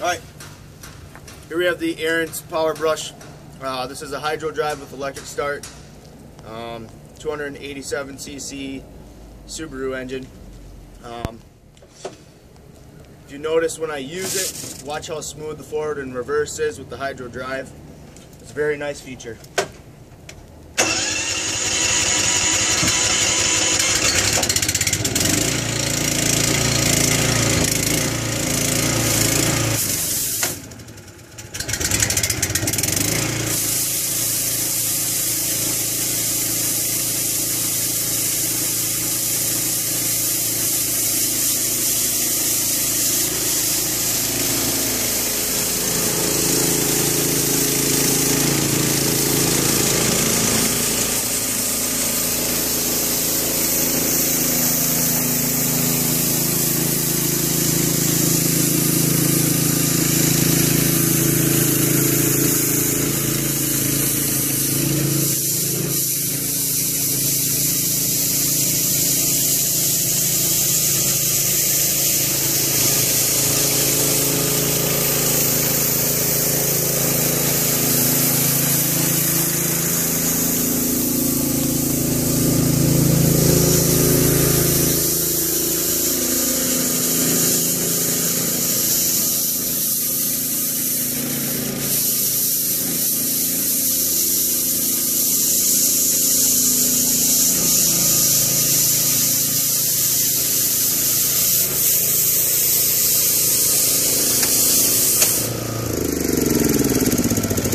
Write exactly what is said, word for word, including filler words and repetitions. Alright, here we have the Ariens Power Brush. Uh, this is a hydro drive with electric start, um, two eighty-seven c c Subaru engine. Um, if you notice when I use it, watch how smooth the forward and reverse is with the hydro drive. It's a very nice feature.